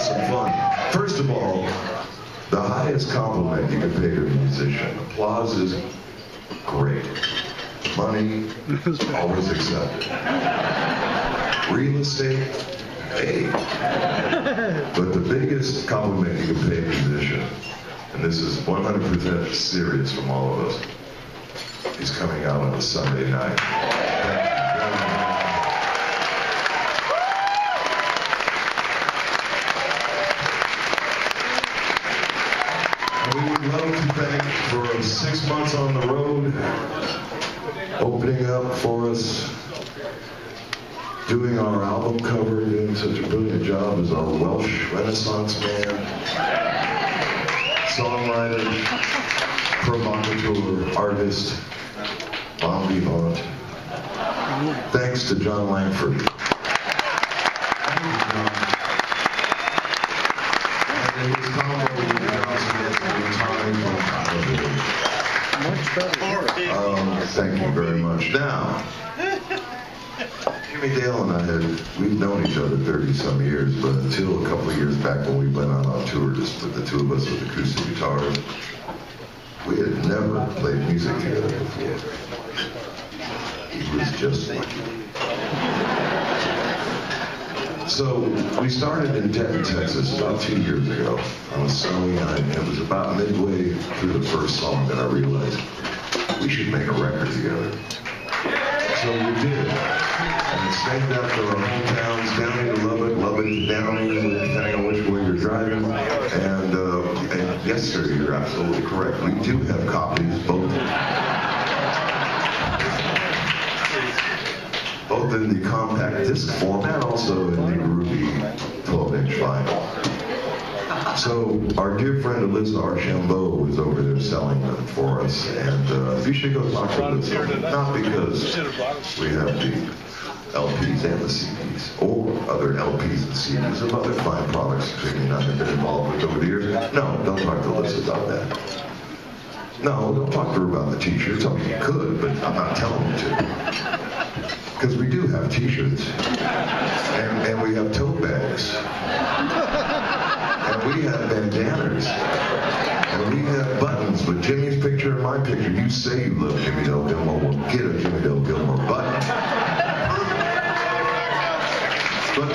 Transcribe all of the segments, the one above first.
have some fun. First of all, the highest compliment you can pay to a musician, applause is great. Money, always accepted. Real estate, hey. But the biggest compliment you can pay a musician, and this is 100% serious from all of us, is coming out on a Sunday night. Thank you. We would love to thank for 6 months on the road, opening up for us, doing our album cover, doing such a brilliant job as our Welsh Renaissance man, songwriter, provocateur, artist, Bobbie Vaughn. Thanks to John Langford. Thank you very much. Now, Jimmie Dale and I we've known each other 30-some years, but until a couple of years back when we went on our tour, just with the two of us with acoustic guitars, we had never played music together before. He was just lucky. So we started in Denton, Texas about 2 years ago on a Sunday night, and it was about midway through the first song that I realized we should make a record together. So we did. And it's named after our hometowns, Downey to Lubbock, Lubbock to Downey, depending on which way you're driving. And yes, sir, you're absolutely correct. We do have copies, both in the compact disc format, also in the ruby 12-inch vinyl. So our dear friend Alyssa Archambault was over there selling them for us, and you should go talk to Alyssa, not because we have the LPs and the CDs, or other LPs and CDs of other fine products that we may not have been involved with over the years. No, don't talk to Alyssa about that. No, don't talk to her about the t-shirts. I mean, you could, but I'm not telling you to. Because we do have t-shirts, and we have tote bags. And we have bandanas. And we have buttons with Jimmy's picture and my picture. You say you love Jimmie Dale Gilmore. Well, get a Jimmie Dale Gilmore button. But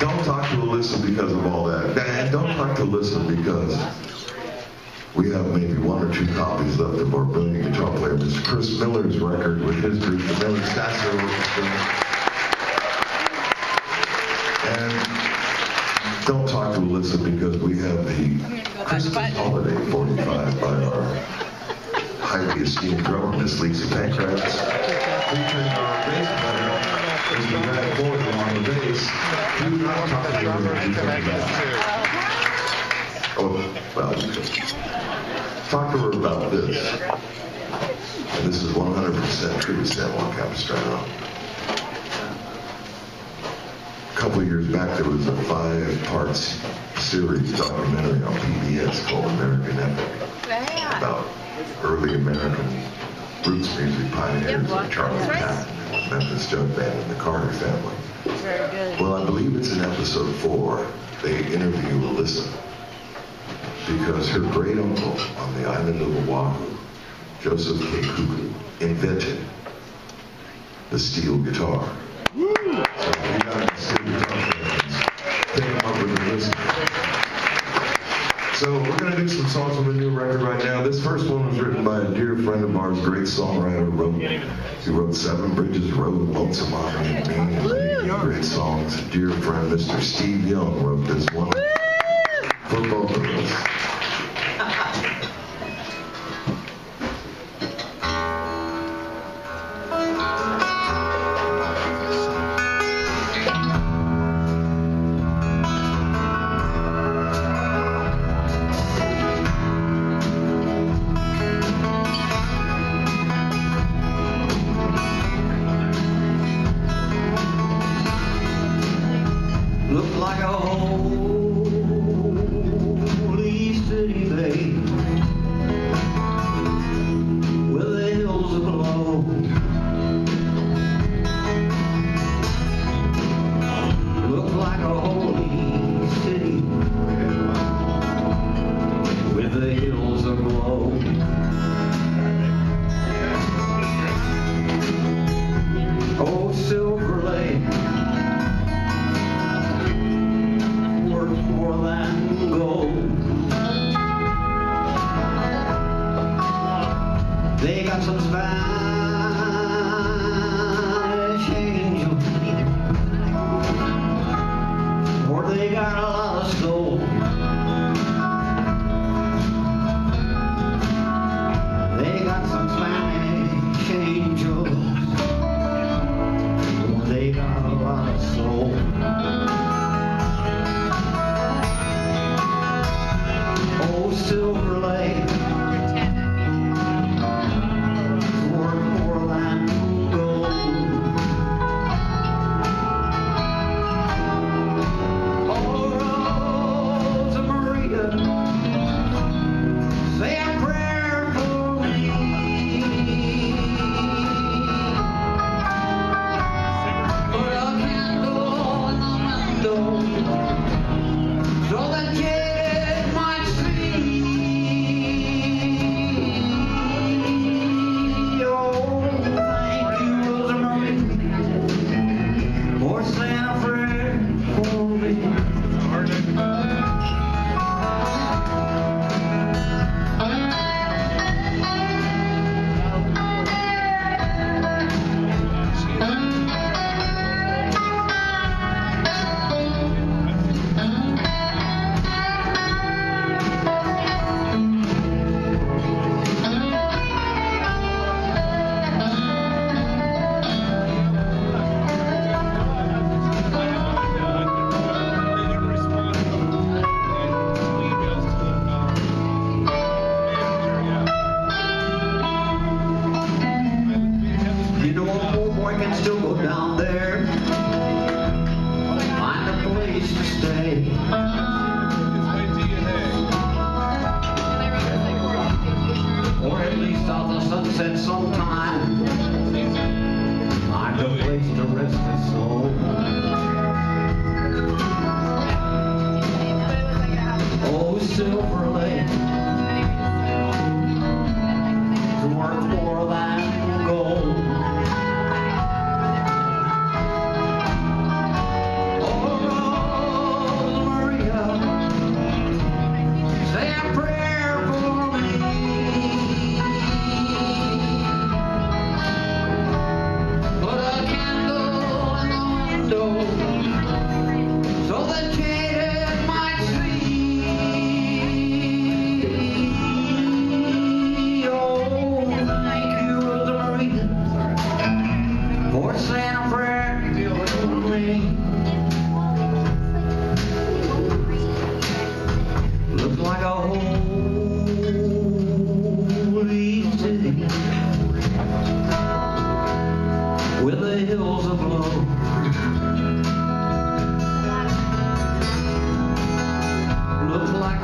don't talk to Alyssa because of all that. And don't talk to Alyssa because we have maybe one or two copies left of our brilliant guitar player, Mr. Chris Miller's record with his group, the Miller Sasso Orchestra. And don't talk to Alyssa because we have the Christmas Holiday 45 by our highly esteemed drummer, Miss Lacey Pankratz, featuring our bass player, Mr. Brad Ford, on the bass. Do not talk to her. Oh, well, talk to her about this. And this is 100% true to San Juan Capistrano. A couple of years back, there was a 5-part series documentary on PBS called American Epic about early American roots music pioneers like Charlie Patton, Memphis Jug Band, and the Carter family. Very good. Well, I believe it's in episode 4. They interview Alyssa because her great uncle on the island of Oahu, Joseph K. Cooley, invented the steel guitar. So we're going to do some songs from the new record right now. This first one was written by a dear friend of ours, great songwriter. He wrote Seven Bridges Road, Lonesome Army, and many great songs. A dear friend, Mr. Steve Young, wrote this one for both of us. Look like a holy Don't go down there. Find a place to stay. Or at least out the sunset sometime. Find a place to rest his soul. Oh, Silver Lake. To work more than gold.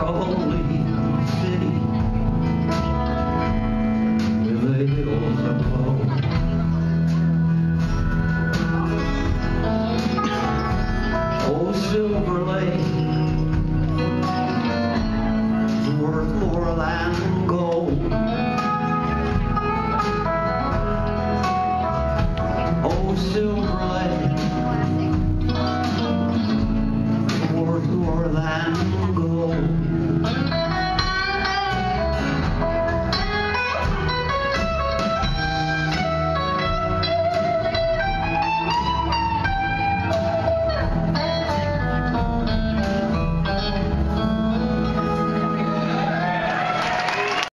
Oh.